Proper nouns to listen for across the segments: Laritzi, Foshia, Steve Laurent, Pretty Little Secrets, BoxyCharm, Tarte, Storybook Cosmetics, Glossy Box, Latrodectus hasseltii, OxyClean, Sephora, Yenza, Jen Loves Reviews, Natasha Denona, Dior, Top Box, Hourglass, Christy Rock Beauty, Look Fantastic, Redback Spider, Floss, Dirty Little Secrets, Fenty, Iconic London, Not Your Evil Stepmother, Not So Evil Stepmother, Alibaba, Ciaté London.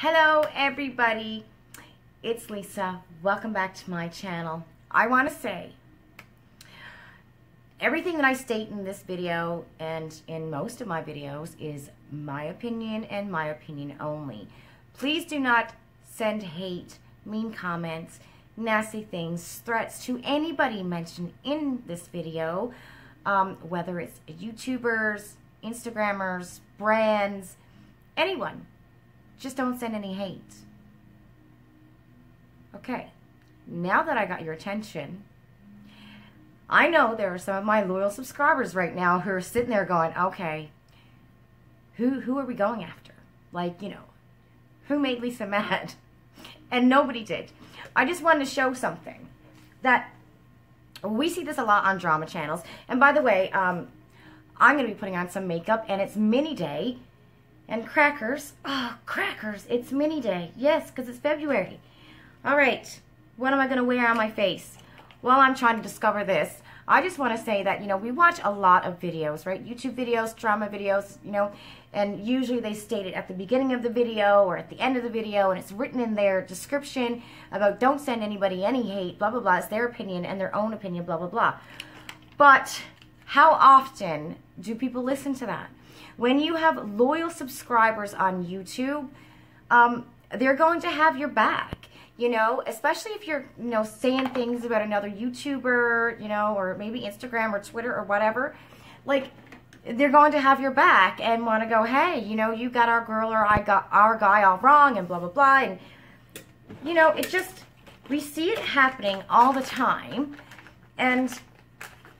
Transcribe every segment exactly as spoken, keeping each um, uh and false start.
Hello everybody, it's Lisa. Welcome back to my channel. I want to say everything that I state in this video and in most of my videos is my opinion and my opinion only. Please do not send hate, mean comments, nasty things, threats to anybody mentioned in this video, um, whether it's YouTubers, Instagrammers, brands, anyone. Just don't send any hate. Okay, now that I got your attention, I know there are some of my loyal subscribers right now who are sitting there going, okay, who, who are we going after? Like, you know, who made Lisa mad? And nobody did. I just wanted to show something that we see this a lot on drama channels. And by the way, um, I'm going to be putting on some makeup and it's mini day. And crackers. Oh, crackers. It's mini day. Yes, because it's February. All right. What am I going to wear on my face? Well, I'm trying to discover this. I just want to say that, you know, we watch a lot of videos, right? YouTube videos, drama videos, you know, and usually they state it at the beginning of the video or at the end of the video, and it's written in their description about don't send anybody any hate, blah, blah, blah. It's their opinion and their own opinion, blah, blah, blah. But how often do people listen to that? When you have loyal subscribers on YouTube, um, they're going to have your back, you know, especially if you're, you know, saying things about another YouTuber, you know, or maybe Instagram or Twitter or whatever. Like, they're going to have your back and want to go, hey, you know, you got our girl or I got our guy all wrong and blah, blah, blah. And, you know, it just, we see it happening all the time. And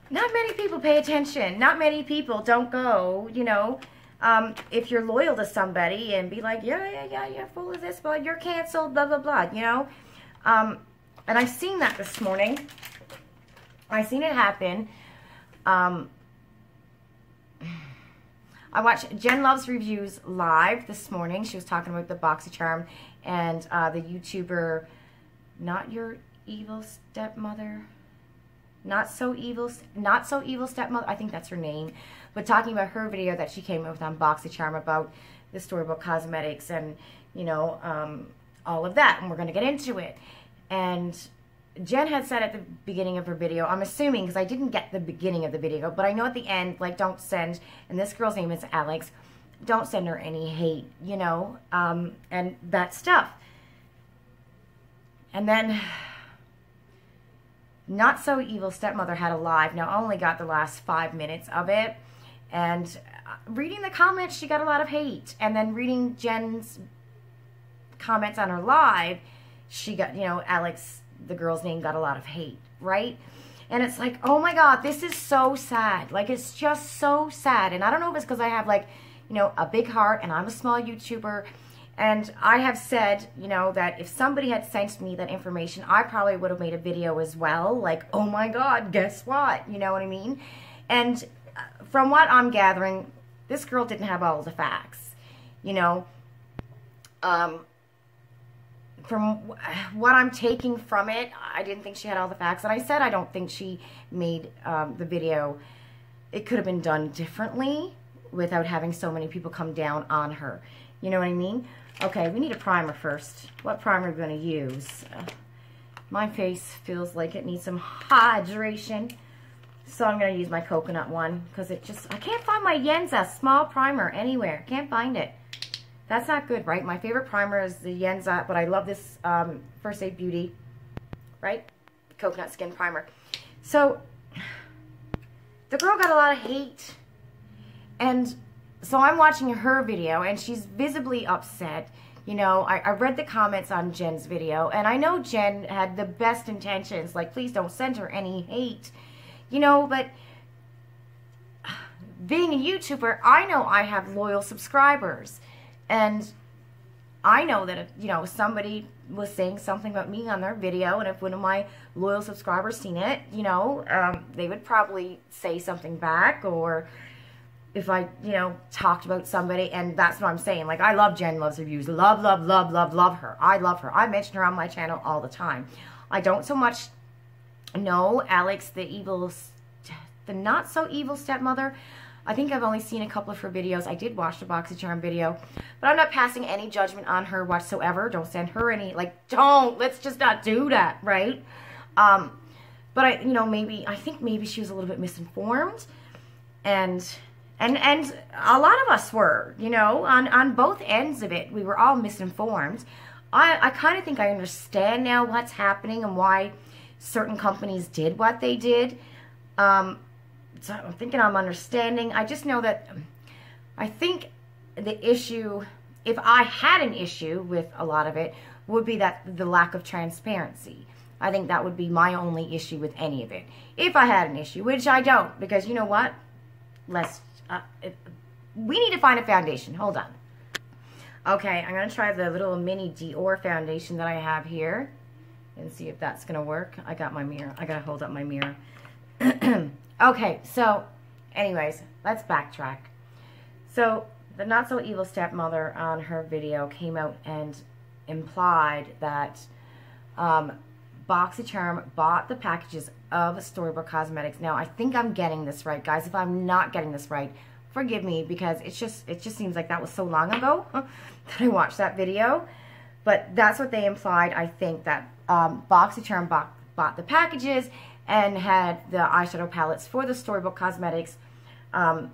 not many people pay attention. Not many people don't go, you know, um, if you're loyal to somebody and be like, yeah, yeah, yeah, yeah, fool is this, but you're canceled, blah, blah, blah, you know. Um, and I've seen that this morning. I've seen it happen. Um, I watched Jen Loves Reviews live this morning. She was talking about the BoxyCharm and uh, the YouTuber Not Your Evil Stepmother. Not So Evil, Not So Evil Stepmother, I think that's her name, but talking about her video that she came up with on BoxyCharm about the Storybook Cosmetics and, you know, um, all of that, and we're going to get into it. And Jen had said at the beginning of her video, I'm assuming, because I didn't get the beginning of the video, but I know at the end, like, don't send, and this girl's name is Alex, don't send her any hate, you know, um, and that stuff. And then Not So Evil Stepmother had a live. Now, I only got the last five minutes of it. And reading the comments, she got a lot of hate. And then reading Jen's comments on her live, she got, you know, Alex, the girl's name, got a lot of hate, right? And it's like, oh my God, this is so sad. Like, it's just so sad. And I don't know if it's because I have, like, you know, a big heart and I'm a small YouTuber. And I have said, you know, that if somebody had sent me that information, I probably would have made a video as well. Like, oh my God, guess what? You know what I mean? And from what I'm gathering, this girl didn't have all the facts. You know, um, from what I'm taking from it, I didn't think she had all the facts. And I said I don't think she made um, the video. It could have been done differently without having so many people come down on her. You know what I mean? Okay, we need a primer first. What primer are we going to use? Uh, my face feels like it needs some hydration. So I'm going to use my coconut one because it just, I can't find my Yenza small primer anywhere. Can't find it. That's not good, right? My favorite primer is the Yenza, but I love this um, First Aid Beauty, right? Coconut skin primer. So the girl got a lot of hate. And so I'm watching her video, and she's visibly upset. You know, I, I read the comments on Jen's video, and I know Jen had the best intentions. Like, please don't send her any hate. You know, but being a YouTuber, I know I have loyal subscribers. And I know that, if, you know, somebody was saying something about me on their video, and if one of my loyal subscribers seen it, you know, um, they would probably say something back, or if I, you know, talked about somebody, and that's what I'm saying. Like, I love Jen Loves Reviews. Love, love, love, love, love her. I love her. I mention her on my channel all the time. I don't so much know Alex, the evil, the not so evil stepmother. I think I've only seen a couple of her videos. I did watch the BoxyCharm video. But I'm not passing any judgment on her whatsoever. Don't send her any, like, don't. Let's just not do that, right? Um, but, I, you know, maybe, I think maybe she was a little bit misinformed. And, and, and a lot of us were, you know, on, on both ends of it. We were all misinformed. I, I kind of think I understand now what's happening and why certain companies did what they did. Um, so I'm thinking I'm understanding. I just know that I think the issue, if I had an issue with a lot of it, would be that the lack of transparency. I think that would be my only issue with any of it. If I had an issue, which I don't, because you know what? Let's, uh, it, we need to find a foundation. Hold on. Okay, I'm going to try the little mini Dior foundation that I have here and see if that's going to work. I got my mirror. I got to hold up my mirror. Okay, so anyways, let's backtrack. So the Not So Evil Stepmother on her video came out and implied that um, BoxyCharm bought the packages of Storybook Cosmetics. Now, I think I'm getting this right, guys. If I'm not getting this right, forgive me, because it's just, it just seems like that was so long ago that I watched that video. But that's what they implied, I think, that um, BoxyCharm bought, bought the packages and had the eyeshadow palettes for the Storybook Cosmetics, um,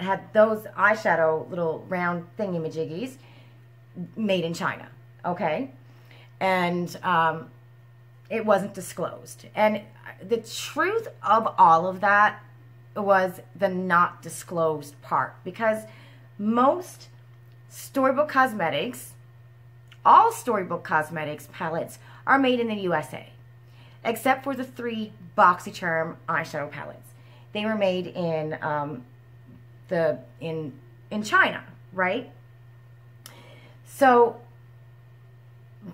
had those eyeshadow little round thingamajiggies made in China, okay? And um, it wasn't disclosed. And the truth of all of that was the not disclosed part, because most Storybook Cosmetics, all Storybook Cosmetics palettes are made in the U S A, except for the three BoxyCharm eyeshadow palettes. They were made in um, the in in China, right? So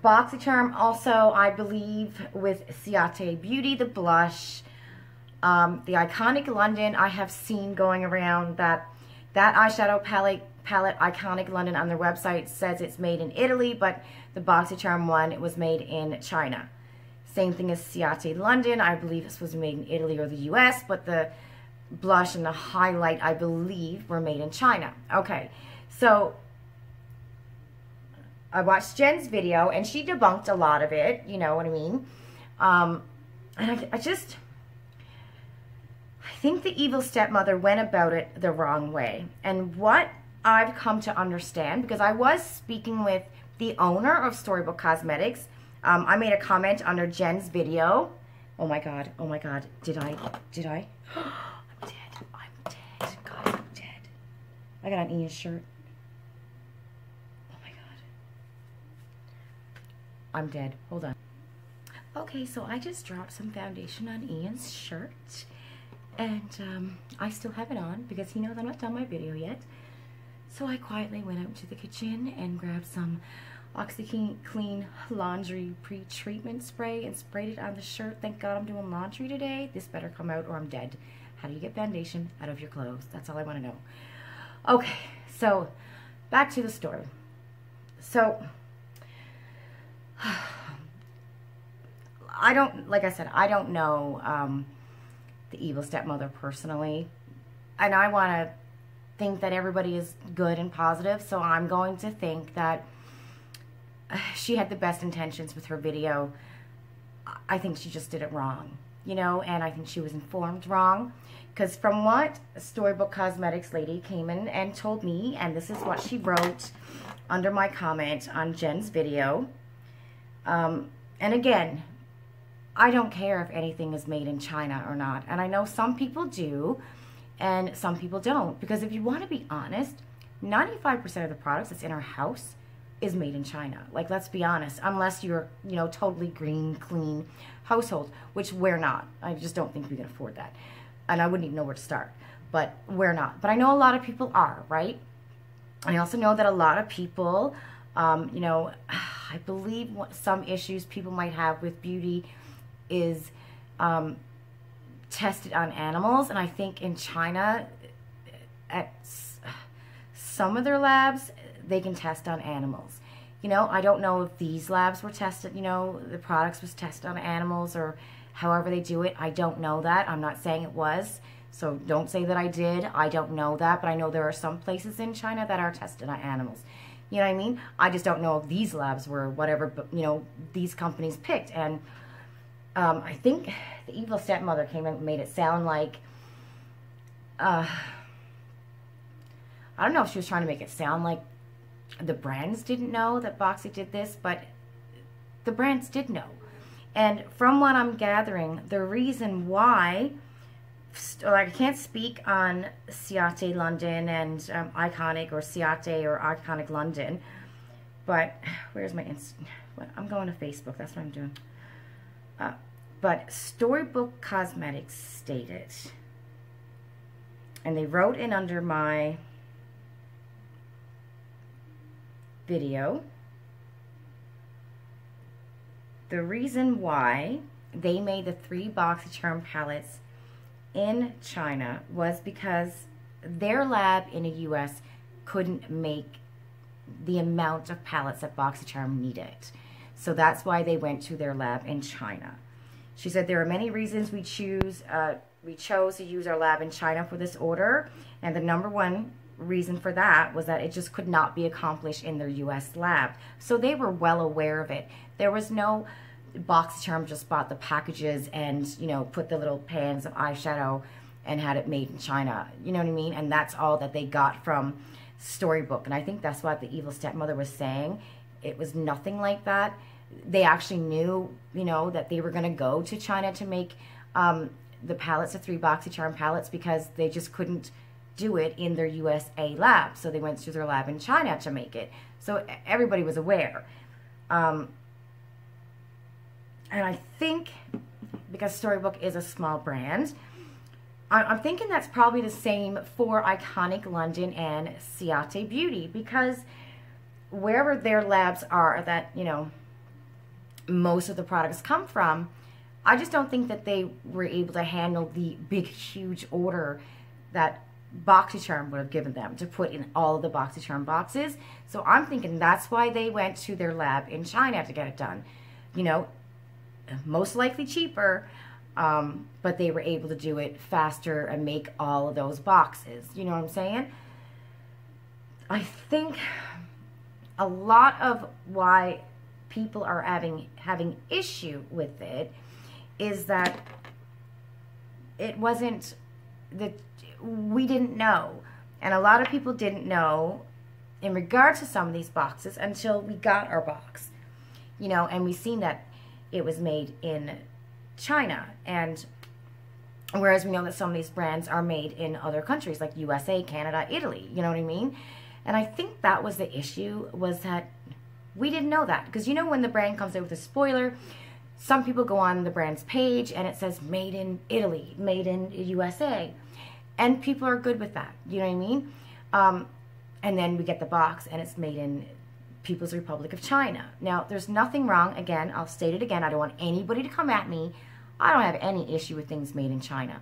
BoxyCharm also, I believe, with Ciaté Beauty, the blush, um, the Iconic London, I have seen going around that that eyeshadow palette, palette Iconic London on their website says it's made in Italy, but the BoxyCharm one, it was made in China. Same thing as Ciaté London. I believe this was made in Italy or the U S, but the blush and the highlight, I believe, were made in China. Okay, so I watched Jen's video, and she debunked a lot of it, you know what I mean? Um, and I, I just, I think the evil stepmother went about it the wrong way. And what I've come to understand, because I was speaking with the owner of Storybook Cosmetics, um, I made a comment under Jen's video. Oh my God, oh my God, did I, did I? I'm dead, I'm dead, God, I'm dead. I got an Ian shirt. Oh my God. I'm dead, hold on. Okay, so I just dropped some foundation on Ian's shirt, and um, I still have it on because he knows I'm not done my video yet. So I quietly went out to the kitchen and grabbed some OxyClean laundry pre-treatment spray and sprayed it on the shirt. Thank God I'm doing laundry today. This better come out or I'm dead. How do you get foundation out of your clothes? That's all I want to know. Okay, so back to the story. So I don't, like I said, I don't know um, the evil stepmother personally, and I want to think that everybody is good and positive, so I'm going to think that she had the best intentions with her video. I think she just did it wrong, you know, and I think she was informed wrong, because from what Storybook Cosmetics lady came in and told me, and this is what she wrote under my comment on Jen's video, um, and again, I don't care if anything is made in China or not, and I know some people do and some people don't, because if you want to be honest, ninety-five percent of the products that's in our house is made in China. Like, let's be honest, unless you're, you know, totally green, clean household, which we're not. I just don't think we can afford that. And I wouldn't even know where to start, but we're not. But I know a lot of people are, right? I also know that a lot of people, um, you know, I believe some issues people might have with beauty is um, tested on animals. And I think in China, at some of their labs, they can test on animals. You know, I don't know if these labs were tested, you know, the products was tested on animals or however they do it. I don't know that. I'm not saying it was. So don't say that I did. I don't know that, but I know there are some places in China that are tested on animals. You know what I mean? I just don't know if these labs were whatever, but, you know, these companies picked. And um, I think the Evil Stepmother came and made it sound like, uh, I don't know if she was trying to make it sound like the brands didn't know that Boxy did this, but the brands did know. And from what I'm gathering, the reason why, like, I can't speak on Ciaté London and um, Iconic or Ciaté or Iconic London, but where's my inst? I'm going to Facebook. That's what I'm doing. Uh, but Storybook Cosmetics stated, and they wrote in under my video, the reason why they made the three BoxyCharm palettes in China was because their lab in the U S couldn't make the amount of palettes that BoxyCharm needed. So that's why they went to their lab in China. She said, there are many reasons we choose, uh, we chose to use our lab in China for this order. And the number one reason for that was that it just could not be accomplished in their U S lab. So they were well aware of it. There was no BoxyCharm just bought the packages and, you know, put the little pans of eyeshadow and had it made in China. You know what I mean? And that's all that they got from Storybook. And I think that's what the Evil Stepmother was saying. It was nothing like that. They actually knew, you know, that they were going to go to China to make um, the palettes, the three BoxyCharm palettes, because they just couldn't do it in their U S A lab. So they went to their lab in China to make it. So everybody was aware. Um, And I think, because Storybook is a small brand, I'm thinking that's probably the same for Iconic London and Ciaté Beauty, because wherever their labs are that, you know, most of the products come from, I just don't think that they were able to handle the big, huge order that BoxyCharm would have given them to put in all of the BoxyCharm boxes. So I'm thinking that's why they went to their lab in China to get it done, you know, most likely cheaper, um, but they were able to do it faster and make all of those boxes. You know what I'm saying? I think a lot of why people are having having issue with it is that it wasn't that we didn't know, and a lot of people didn't know in regard to some of these boxes until we got our box, you know, and we seen that it was made in China. And whereas we know that some of these brands are made in other countries like U S A, Canada, Italy, you know what I mean? And I think that was the issue, was that we didn't know that. Because, you know, when the brand comes out with a spoiler, some people go on the brand's page and it says made in Italy, made in U S A. And people are good with that, you know what I mean? Um, and then we get the box and it's made in People's Republic of China. Now, there's nothing wrong. Again, I'll state it again. I don't want anybody to come at me. I don't have any issue with things made in China.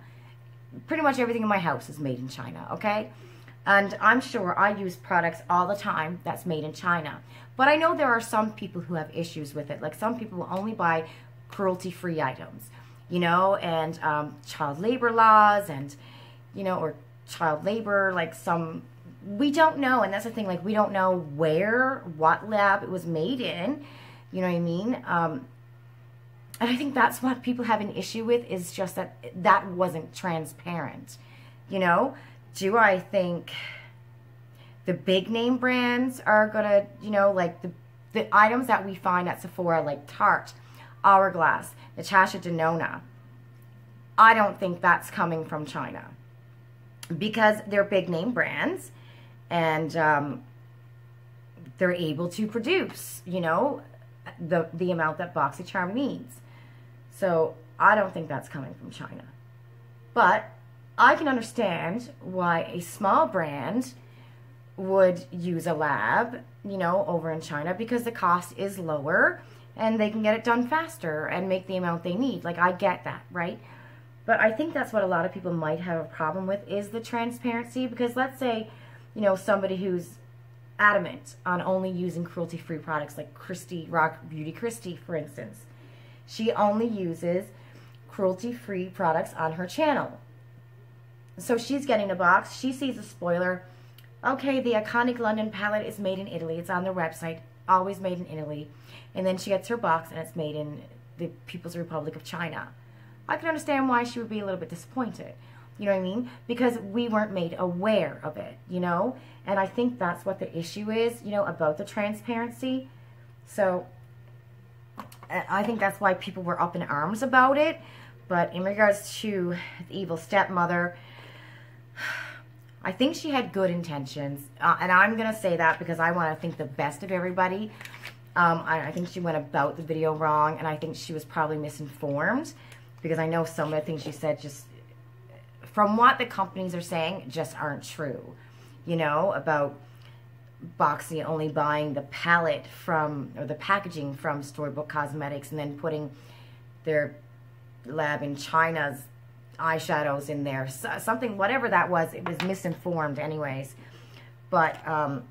Pretty much everything in my house is made in China, okay? And I'm sure I use products all the time that's made in China. But I know there are some people who have issues with it. Like, some people will only buy cruelty-free items, you know, and um, child labor laws and, you know, or child labor, like some... We don't know, and that's the thing, like, we don't know where, what lab it was made in, you know what I mean? Um, and I think that's what people have an issue with, is just that that wasn't transparent, you know? Do I think the big name brands are gonna, you know, like, the, the items that we find at Sephora, like Tarte, Hourglass, Natasha Denona, I don't think that's coming from China, because they're big name brands. And um, they're able to produce, you know, the, the amount that BoxyCharm needs. So I don't think that's coming from China. But I can understand why a small brand would use a lab, you know, over in China, because the cost is lower and they can get it done faster and make the amount they need. Like, I get that, right? But I think that's what a lot of people might have a problem with, is the transparency. Because let's say, you know, somebody who's adamant on only using cruelty-free products, like Christy Rock Beauty Christy, for instance. She only uses cruelty-free products on her channel. So she's getting a box. She sees a spoiler. Okay, the Iconic London palette is made in Italy. It's on their website. Always made in Italy. And then she gets her box and it's made in the People's Republic of China. I can understand why she would be a little bit disappointed. You know what I mean? Because we weren't made aware of it, you know? And I think that's what the issue is, you know, about the transparency. So I think that's why people were up in arms about it. But in regards to the evil stepmother, I think she had good intentions. Uh, and I'm going to say that because I want to think the best of everybody. Um, I, I think she went about the video wrong, and I think she was probably misinformed. Because I know some of the things she said just, from what the companies are saying, just aren't true. You know, about Boxy only buying the palette from, or the packaging from Storybook Cosmetics and then putting their lab in China's eyeshadows in there. So, something, whatever that was, it was misinformed anyways. But um,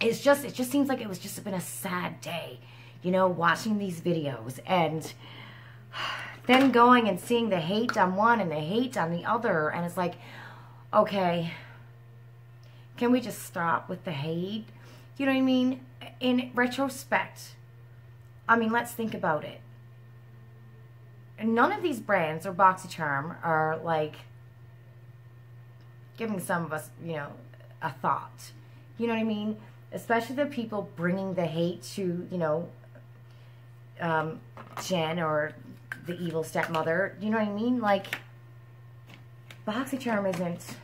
it's just, it just seems like it was just been a sad day, you know, watching these videos and then going and seeing the hate on one and the hate on the other. And it's like, okay, can we just stop with the hate? You know what I mean? In retrospect, I mean, let's think about it. None of these brands or BoxyCharm are like giving some of us, you know, a thought. You know what I mean? Especially the people bringing the hate to, you know, um, Jen or the evil stepmother. You know what I mean? Like, BoxyCharm isn't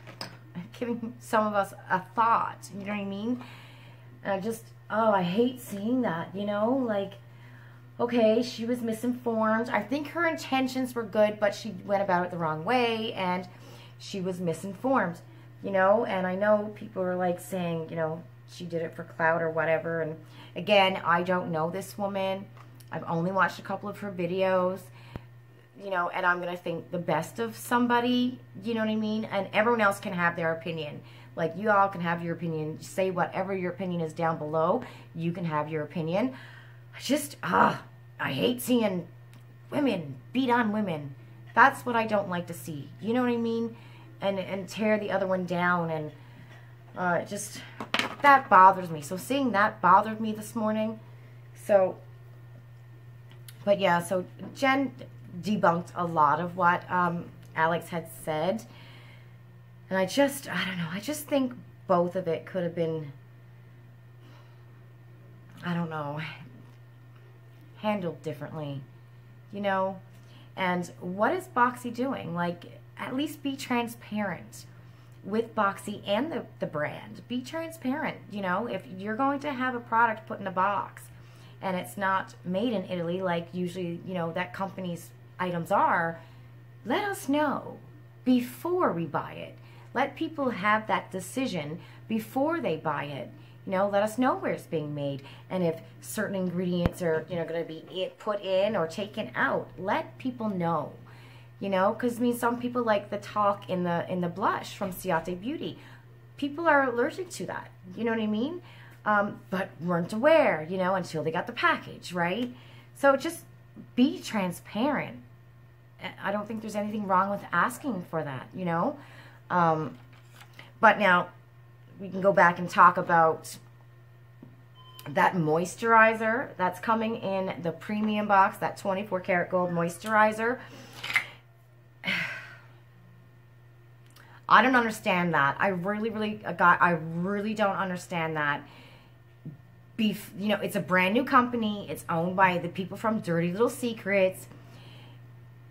giving some of us a thought. You know what I mean? And I just, oh, I hate seeing that, you know? Like, okay, she was misinformed. I think her intentions were good, but she went about it the wrong way, and she was misinformed, you know? And I know people are, like, saying, you know, she did it for clout or whatever. And, again, I don't know this woman. I've only watched a couple of her videos, you know, and I'm going to think the best of somebody, you know what I mean? And everyone else can have their opinion. Like, you all can have your opinion. Say whatever your opinion is down below. You can have your opinion. Just, ah, I hate seeing women beat on women. That's what I don't like to see. You know what I mean? And and tear the other one down. And uh, just, that bothers me. So seeing that bothered me this morning. So, but yeah, so Jen debunked a lot of what um, Alex had said. And I just, I don't know, I just think both of it could have been, I don't know, handled differently, you know? And what is Boxy doing? Like, at least be transparent with Boxy and the, the brand. Be transparent, you know? If you're going to have a product put in a box and it's not made in Italy, like usually, you know, that company's items are, let us know before we buy it. Let people have that decision before they buy it. You know, let us know where it's being made, and if certain ingredients are, you know, going to be put in or taken out. Let people know, you know, because I mean, some people like the talc in the in the blush from Ciaté Beauty. People are allergic to that. You know what I mean? Um, but weren't aware, you know, until they got the package, right? So just be transparent. I don't think there's anything wrong with asking for that, you know. Um, but now, we can go back and talk about that moisturizer that's coming in the premium box, that twenty-four karat gold moisturizer. I don't understand that. I really, really, got, I really don't understand that. Beef, you know, it's a brand new company. It's owned by the people from Dirty Little Secrets.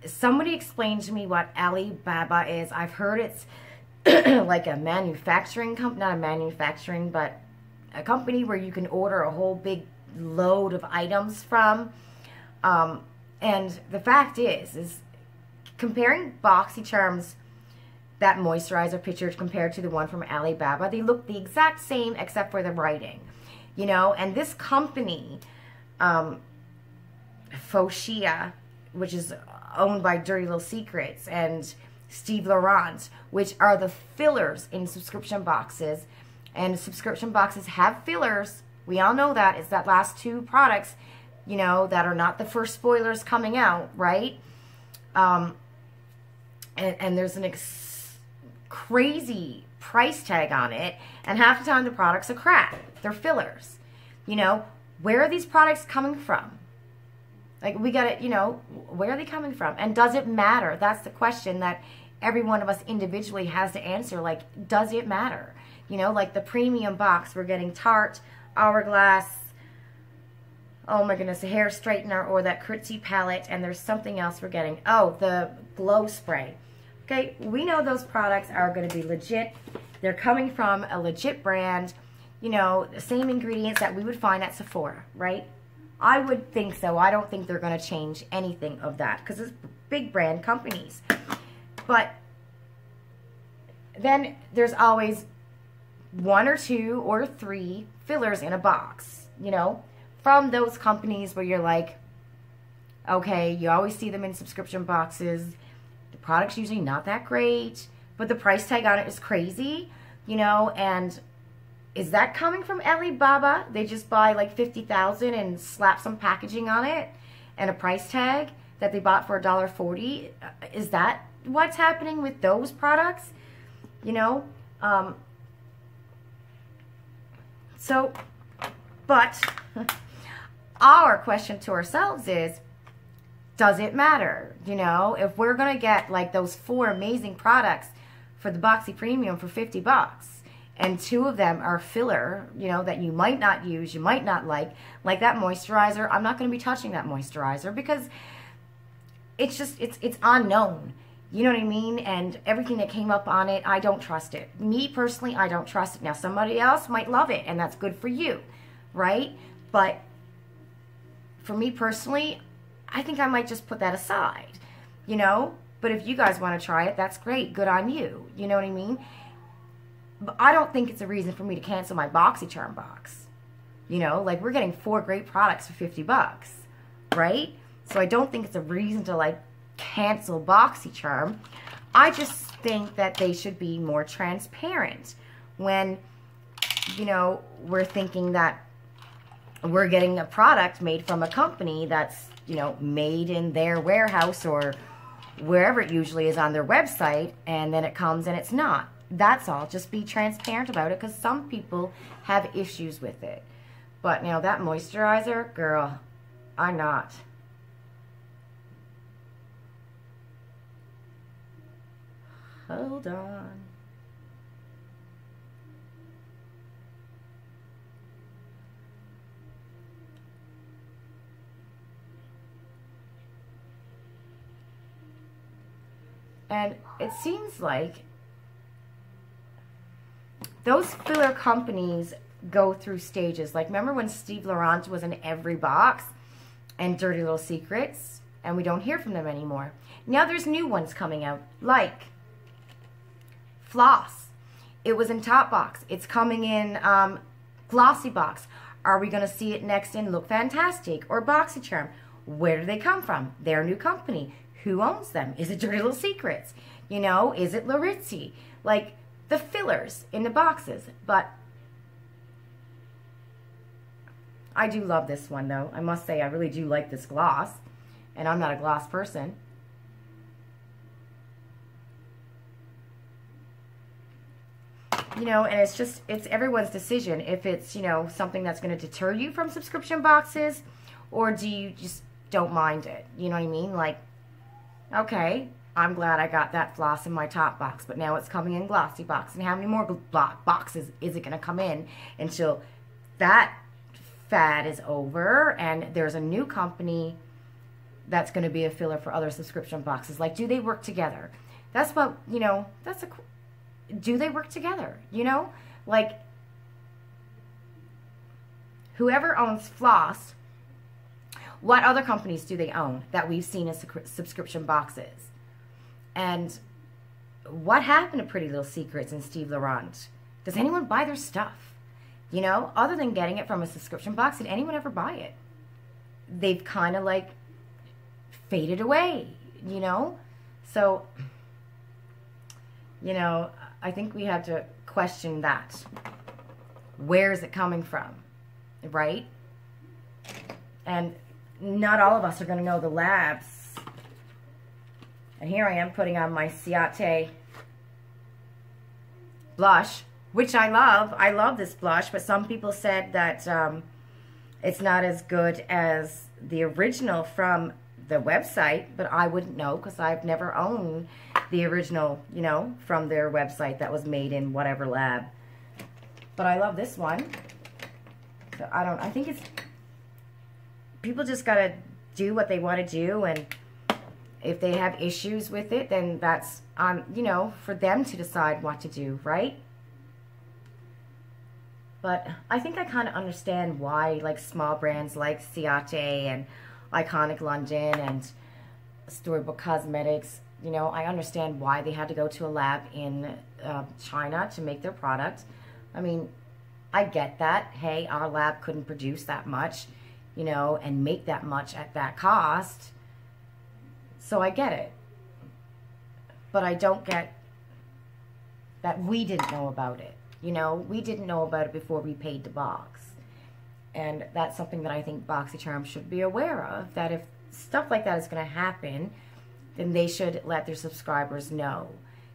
Somebody explained to me what Alibaba is. I've heard it's like a manufacturing company, not a manufacturing, but a company where you can order a whole big load of items from. Um, and the fact is, is comparing BoxyCharm's, that moisturizer picture compared to the one from Alibaba, they look the exact same except for the writing, you know? And this company, um, Foshia, which is owned by Dirty Little Secrets, and Steve Laurent, which are the fillers in subscription boxes. And subscription boxes have fillers. We all know that. It's that last two products, you know, that are not the first spoilers coming out, right? Um, and, and there's an ex crazy price tag on it, and half the time the products are crap. They're fillers. You know, where are these products coming from? Like, we gotta, you know, where are they coming from? And does it matter? That's the question that every one of us individually has to answer. Like, does it matter? You know, like the premium box, we're getting Tarte, Hourglass, oh my goodness, a hair straightener or that curtsy palette, and there's something else we're getting. Oh, the glow spray. Okay, we know those products are going to be legit. They're coming from a legit brand. You know, the same ingredients that we would find at Sephora, right? I would think so. I don't think they're going to change anything of that because it's big brand companies. But then there's always one or two or three fillers in a box, you know, from those companies where you're like, okay, you always see them in subscription boxes. The product's usually not that great, but the price tag on it is crazy, you know, and is that coming from Alibaba? They just buy like fifty thousand and slap some packaging on it and a price tag that they bought for a dollar forty. Is that what's happening with those products? You know, um, so, but our question to ourselves is, does it matter? You know, if we're going to get like those four amazing products for the Boxy Premium for fifty bucks and two of them are filler, you know, that you might not use, you might not like, like that moisturizer, I'm not going to be touching that moisturizer because it's just, it's, it's unknown. You know what I mean? And everything that came up on it, I don't trust it. Me personally, I don't trust it. Now, somebody else might love it, and that's good for you, right? But for me personally, I think I might just put that aside, you know? But if you guys want to try it, that's great. Good on you. You know what I mean? But I don't think it's a reason for me to cancel my BoxyCharm box. You know, like we're getting four great products for fifty bucks, right? So I don't think it's a reason to like cancel BoxyCharm. I just think that they should be more transparent when, you know, we're thinking that we're getting a product made from a company that's, you know, made in their warehouse or wherever it usually is on their website, and then it comes and it's not. That's all. Just be transparent about it because some people have issues with it. But now that moisturizer, girl, I'm not. Hold on. And it seems like those filler companies go through stages. Like, remember when Steve Laurent was in every box and Dirty Little Secrets, and we don't hear from them anymore. Now there's new ones coming out, like Floss. It was in Top Box. It's coming in um, Glossy Box. Are we going to see it next in Look Fantastic or BoxyCharm? Where do they come from? They're a new company. Who owns them? Is it Dirty Little Secrets? You know, is it Laritzi? Like the fillers in the boxes. But I do love this one though. I must say I really do like this gloss. And I'm not a gloss person. You know, and it's just, it's everyone's decision if it's, you know, something that's going to deter you from subscription boxes, or do you just don't mind it? You know what I mean? Like, okay, I'm glad I got that floss in my Top Box, but now it's coming in Glossy Box. And how many more block boxes is it going to come in until that fad is over and there's a new company that's going to be a filler for other subscription boxes? Like, do they work together? That's what, you know, that's a do they work together? You know, like whoever owns Floss, what other companies do they own that we've seen as subscription boxes? And what happened to Pretty Little Secrets and Steve Laurent? Does anyone buy their stuff? You know, other than getting it from a subscription box, did anyone ever buy it? They've kind of like faded away, you know? So, you know, I think we have to question that. Where is it coming from, right? And not all of us are going to know the labs. And here I am putting on my Ciaté blush, which I love. I love this blush, but some people said that um, it's not as good as the original from the website, but I wouldn't know because I've never owned the original, you know, from their website that was made in whatever lab. But I love this one. So I don't, I think it's, people just got to do what they want to do, and if they have issues with it, then that's, um, you know, for them to decide what to do, right? But I think I kind of understand why, like, small brands like Ciaté and Iconic London and Storybook Cosmetics, you know, I understand why they had to go to a lab in uh, China to make their product. I mean, I get that. Hey, our lab couldn't produce that much, you know, and make that much at that cost. So I get it. But I don't get that we didn't know about it. You know, we didn't know about it before we paid the box. And that's something that I think BoxyCharm should be aware of, that if stuff like that is going to happen, then they should let their subscribers know,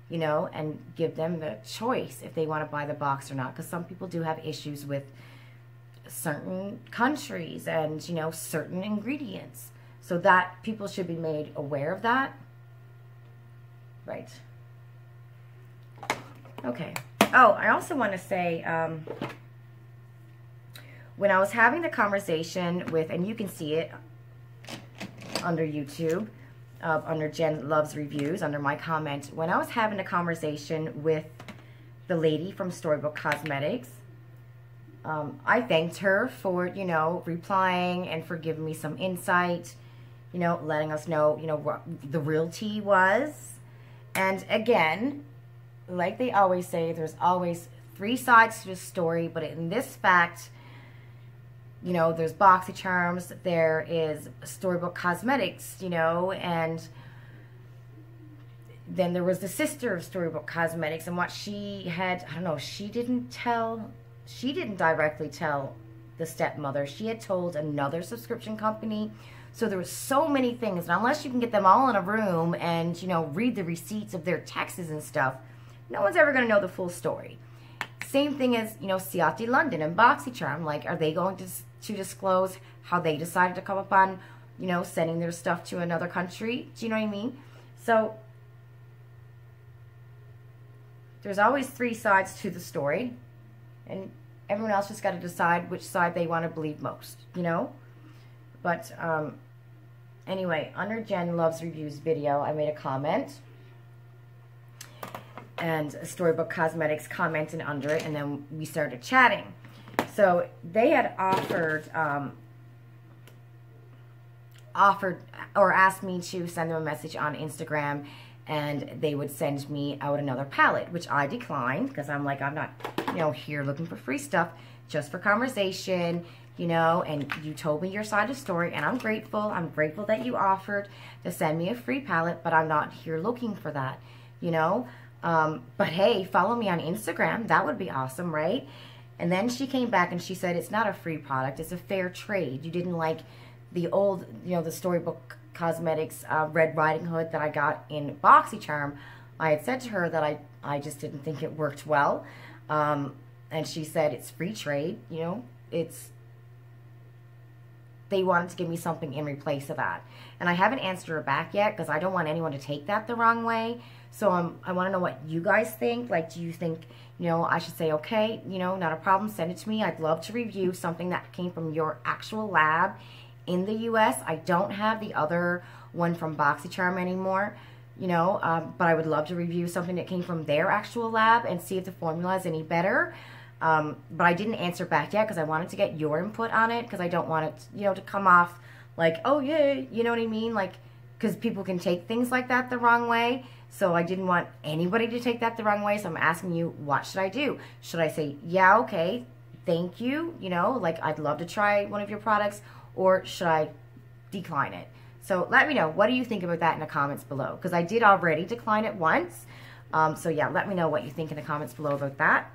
you know, and give them the choice if they want to buy the box or not. Because some people do have issues with certain countries and, you know, certain ingredients. So that people should be made aware of that. Right. Okay. Oh, I also want to say, um, when I was having the conversation with, and you can see it under YouTube, Uh, under Jen Loves Reviews, under my comment, when I was having a conversation with the lady from Storybook Cosmetics, um, I thanked her for, you know, replying and for giving me some insight, you know, letting us know, you know, what the real tea was. And again, like they always say, there's always three sides to the story, but in this fact, you know, there's BoxyCharms, there is Storybook Cosmetics, you know, and then there was the sister of Storybook Cosmetics, and what she had, I don't know, she didn't tell, she didn't directly tell the stepmother. She had told another subscription company. So there was so many things, and unless you can get them all in a room and, you know, read the receipts of their taxes and stuff, no one's ever going to know the full story. Same thing as, you know, Ciaté London and BoxyCharm. Like, are they going to, to disclose how they decided to come upon, you know, sending their stuff to another country? Do you know what I mean? So, there's always three sides to the story. And everyone else just got to decide which side they want to believe most, you know? But, um, anyway, under Jen Loves Reviews video, I made a comment. And Storybook Cosmetics commented under it, and then we started chatting. So they had offered, um, offered or asked me to send them a message on Instagram, and they would send me out another palette, which I declined because I'm like, I'm not, you know, here looking for free stuff, just for conversation, you know, and you told me your side of the story, and I'm grateful. I'm grateful that you offered to send me a free palette, but I'm not here looking for that, you know. Um, but hey, follow me on Instagram. That would be awesome, right? And then she came back and she said, it's not a free product. It's a fair trade. You didn't like the old, you know, the Storybook Cosmetics uh, Red Riding Hood that I got in BoxyCharm. I had said to her that I, I just didn't think it worked well. Um, and she said, it's free trade. You know, it's, they wanted to give me something in replace of that. And I haven't answered her back yet because I don't want anyone to take that the wrong way. So um, I want to know what you guys think. Like, do you think, you know, I should say, okay, you know, not a problem, send it to me. I'd love to review something that came from your actual lab in the U S I don't have the other one from BoxyCharm anymore, you know, um, but I would love to review something that came from their actual lab and see if the formula is any better. Um, but I didn't answer back yet because I wanted to get your input on it, because I don't want it, you know, to come off like, oh, yeah, you know what I mean? Like, because people can take things like that the wrong way. So I didn't want anybody to take that the wrong way. So I'm asking you, what should I do? Should I say, yeah, okay, thank you, you know, like I'd love to try one of your products, or should I decline it? So let me know, what do you think about that in the comments below? Because I did already decline it once. Um, so yeah, let me know what you think in the comments below about that.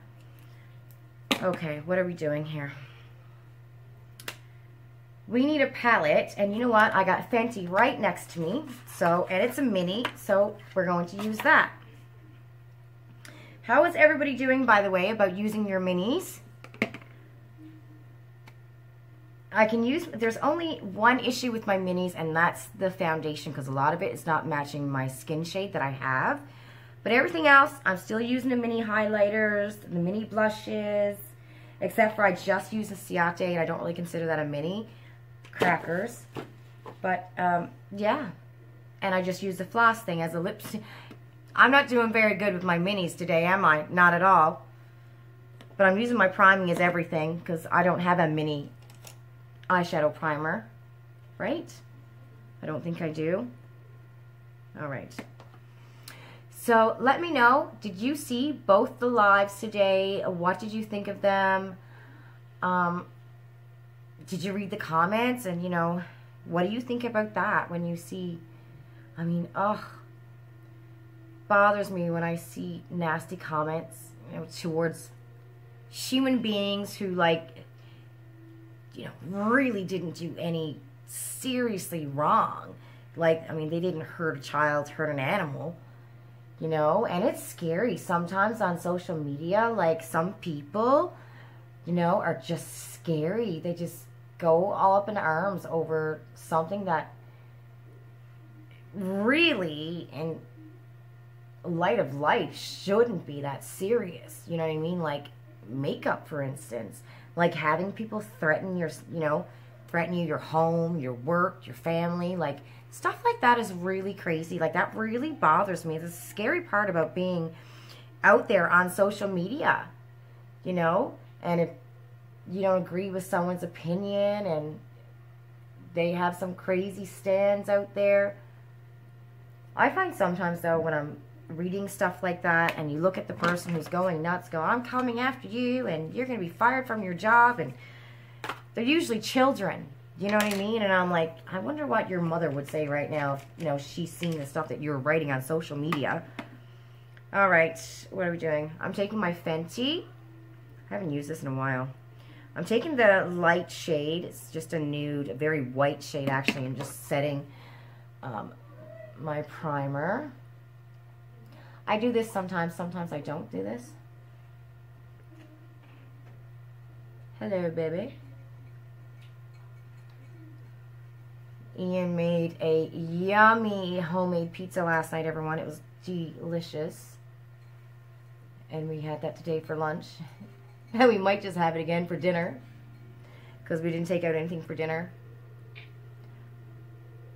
Okay, what are we doing here? We need a palette, and you know what? I got Fenty right next to me, so, and it's a mini, so we're going to use that. How is everybody doing, by the way, about using your minis? I can use, there's only one issue with my minis, and that's the foundation, because a lot of it is not matching my skin shade that I have. But everything else, I'm still using the mini highlighters, the mini blushes, except for I just use a Ciaté, and I don't really consider that a mini. Crackers. But, um, yeah. And I just use the floss thing as a lipstick. I'm not doing very good with my minis today, am I? Not at all. But I'm using my priming as everything, because I don't have a mini eyeshadow primer, right? I don't think I do. All right. So let me know, did you see both the lives today? What did you think of them? Um, did you read the comments? And, you know, what do you think about that when you see, I mean, ugh, bothers me when I see nasty comments, you know, towards human beings who, like, you know, really didn't do any seriously wrong. Like, I mean, they didn't hurt a child, hurt an animal, you know? And it's scary sometimes on social media. Like, some people, you know, are just scary. They just go all up in arms over something that really, in light of life, shouldn't be that serious. You know what I mean? Like, makeup, for instance. Like, having people threaten your, you know, threaten you, your home, your work, your family. Like, stuff like that is really crazy. Like, that really bothers me. The scary part about being out there on social media, you know? And if you don't agree with someone's opinion and they have some crazy stands out there. I find sometimes, though, when I'm reading stuff like that and you look at the person who's going nuts, go, I'm coming after you and you're going to be fired from your job, and they're usually children, you know what I mean? And I'm like, I wonder what your mother would say right now if, you know, she's seeing the stuff that you're writing on social media. All right, what are we doing? I'm taking my Fenty. I haven't used this in a while. I'm taking the light shade. It's just a nude, a very white shade, actually, and just setting um, my primer. I do this sometimes, sometimes I don't do this. Hello, baby. Ian made a yummy homemade pizza last night, everyone. It was delicious. And we had that today for lunch. And we might just have it again for dinner, because we didn't take out anything for dinner.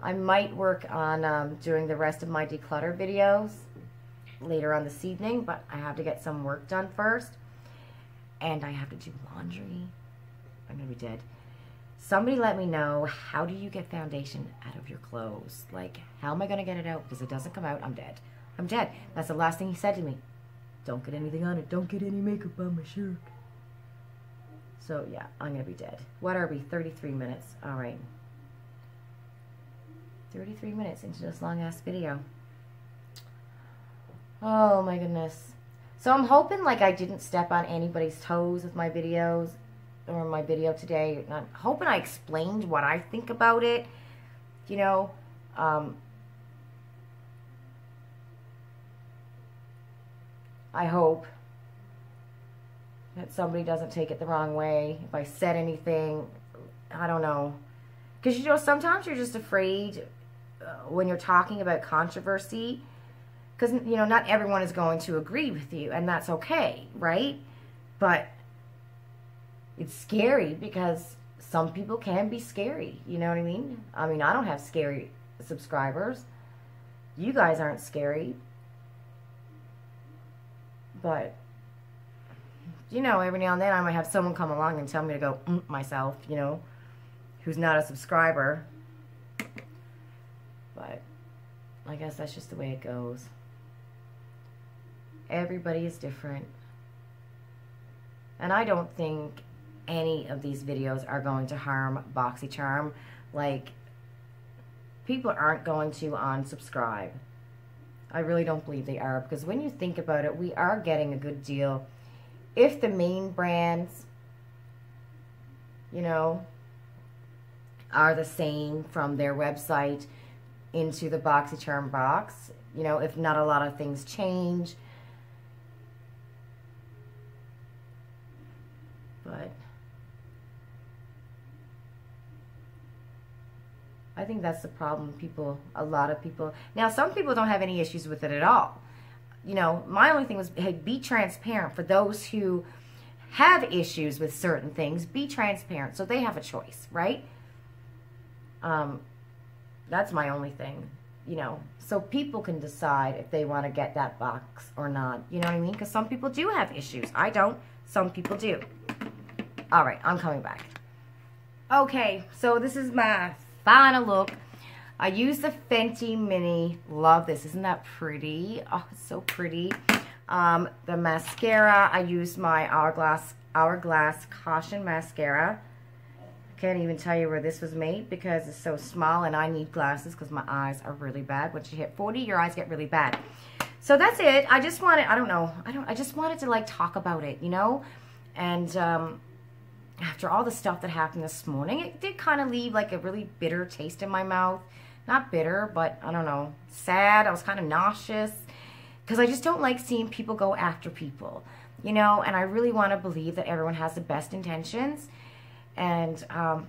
I might work on um, doing the rest of my declutter videos later on this evening, but I have to get some work done first, and I have to do laundry. I'm gonna be dead. Somebody let me know, how do you get foundation out of your clothes? Like, how am I gonna get it out? Because it doesn't come out, I'm dead. I'm dead. That's the last thing he said to me. Don't get anything on it. Don't get any makeup on my shirt. So yeah, I'm gonna be dead. What are we? thirty-three minutes. All right. thirty-three minutes into this long ass video. Oh my goodness. So I'm hoping, like, I didn't step on anybody's toes with my videos or my video today. I'm hoping I explained what I think about it, you know. um, I hope that somebody doesn't take it the wrong way if I said anything. I don't know, because, you know, sometimes you're just afraid uh, when you're talking about controversy. Because, you know, not everyone is going to agree with you, and that's okay, right? But it's scary, because some people can be scary, you know what I mean? I mean, I don't have scary subscribers. You guys aren't scary. But, you know, every now and then I might have someone come along and tell me to go mm myself, you know, who's not a subscriber. But I guess that's just the way it goes. Everybody is different. And I don't think any of these videos are going to harm BoxyCharm. Like, people aren't going to unsubscribe. I really don't believe they are, because when you think about it, we are getting a good deal. If the main brands, you know, are the same from their website into the BoxyCharm box, you know, if not a lot of things change, I think that's the problem, people, a lot of people. Now, some people don't have any issues with it at all. You know, my only thing was, hey, be transparent. For those who have issues with certain things, be transparent so they have a choice, right? Um, that's my only thing, you know. So people can decide if they want to get that box or not. You know what I mean? Because some people do have issues. I don't. Some people do. All right, I'm coming back. Okay, so this is my final look. I used the Fenty Mini. Love this. Isn't that pretty? Oh, it's so pretty. Um, the mascara, I used my Hourglass, Hourglass Caution Mascara. I can't even tell you where this was made because it's so small and I need glasses because my eyes are really bad. Once you hit forty, your eyes get really bad. So that's it. I just wanted, I don't know, I don't, I just wanted to like talk about it, you know? And um, after all the stuff that happened this morning, it did kind of leave like a really bitter taste in my mouth. Not bitter, but I don't know, sad. I was kind of nauseous because I just don't like seeing people go after people, you know, and I really want to believe that everyone has the best intentions. And um,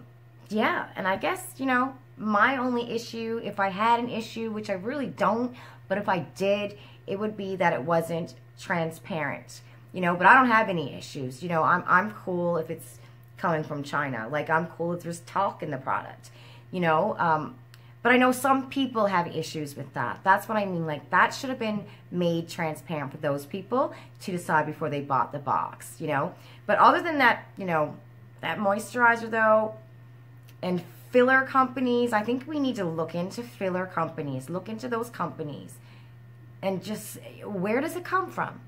yeah, and I guess, you know, my only issue, if I had an issue, which I really don't, but if I did, it would be that it wasn't transparent, you know, but I don't have any issues. You know, I'm, I'm cool if it's coming from China. Like, I'm cool if there's talc in the product, you know, um, but I know some people have issues with that. That's what I mean. Like, that should have been made transparent for those people to decide before they bought the box, you know. But other than that, you know, that moisturizer, though, and filler companies, I think we need to look into filler companies. Look into those companies. And just, where does it come from?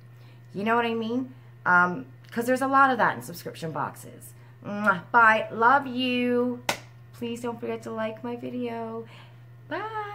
You know what I mean? Um, because there's a lot of that in subscription boxes. Mwah. Bye. Love you. Please don't forget to like my video. Bye.